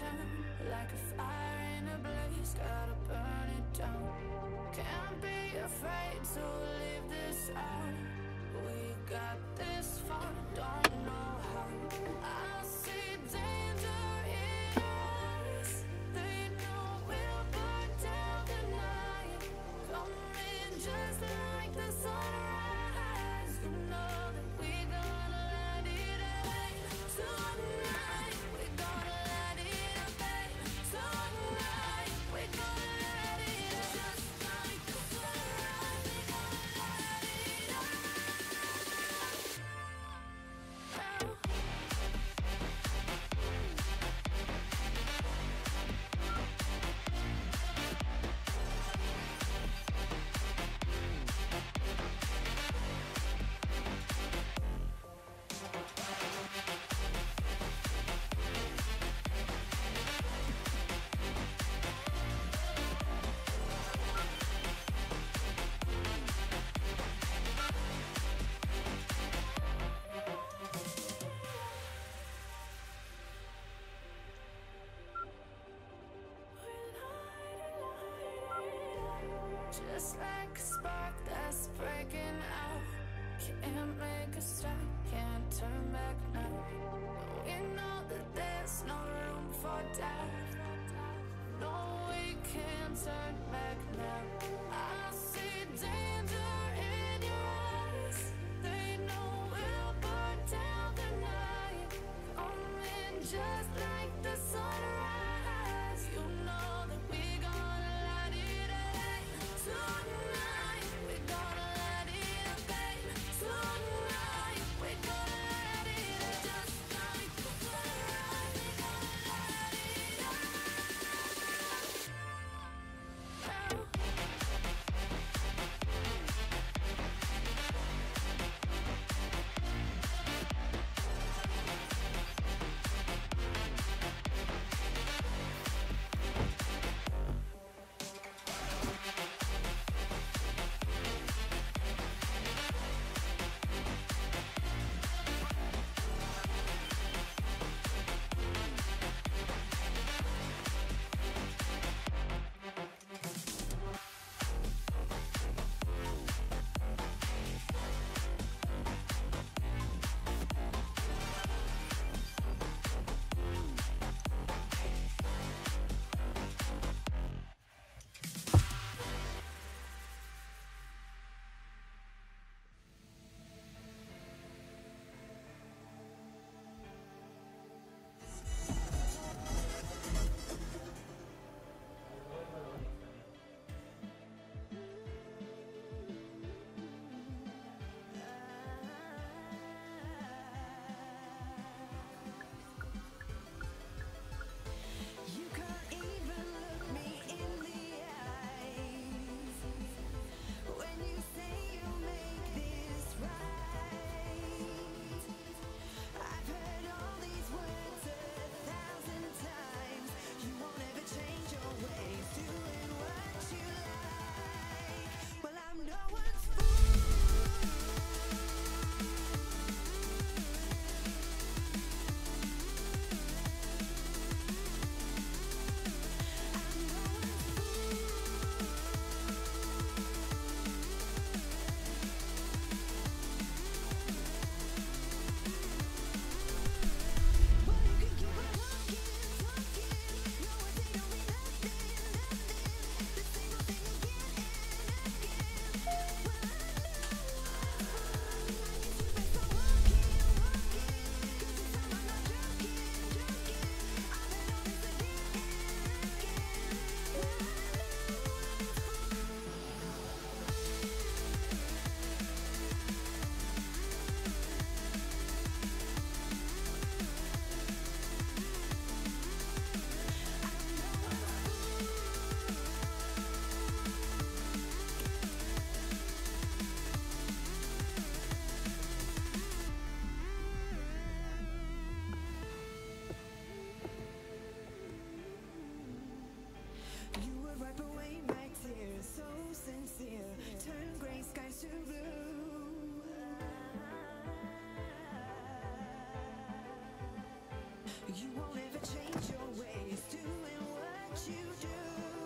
passion, like a fire in a blaze, gotta burn it down. Can't be afraid to leave this out. We got this far, don't know how. I see danger in us. They know we'll burn down the night. Come in just like the sunrise. You know that we gonna let it out tonight. We gonna let it out tonight. We gonna let it out just like the sunrise. We gonna let it out now. Just like a spark that's breaking out. Can't make a stop, can't turn back now. We know that there's no room for doubt. No, we can't turn back now. I see danger in your eyes. They know we'll burn down the night. Come in just like the sunrise. You know that we gonna let it out tonight. We gonna let it out, babe. Tonight we gonna let it out just like the sunrise. We gonna let it out now. You won't ever change your ways, doing what you do.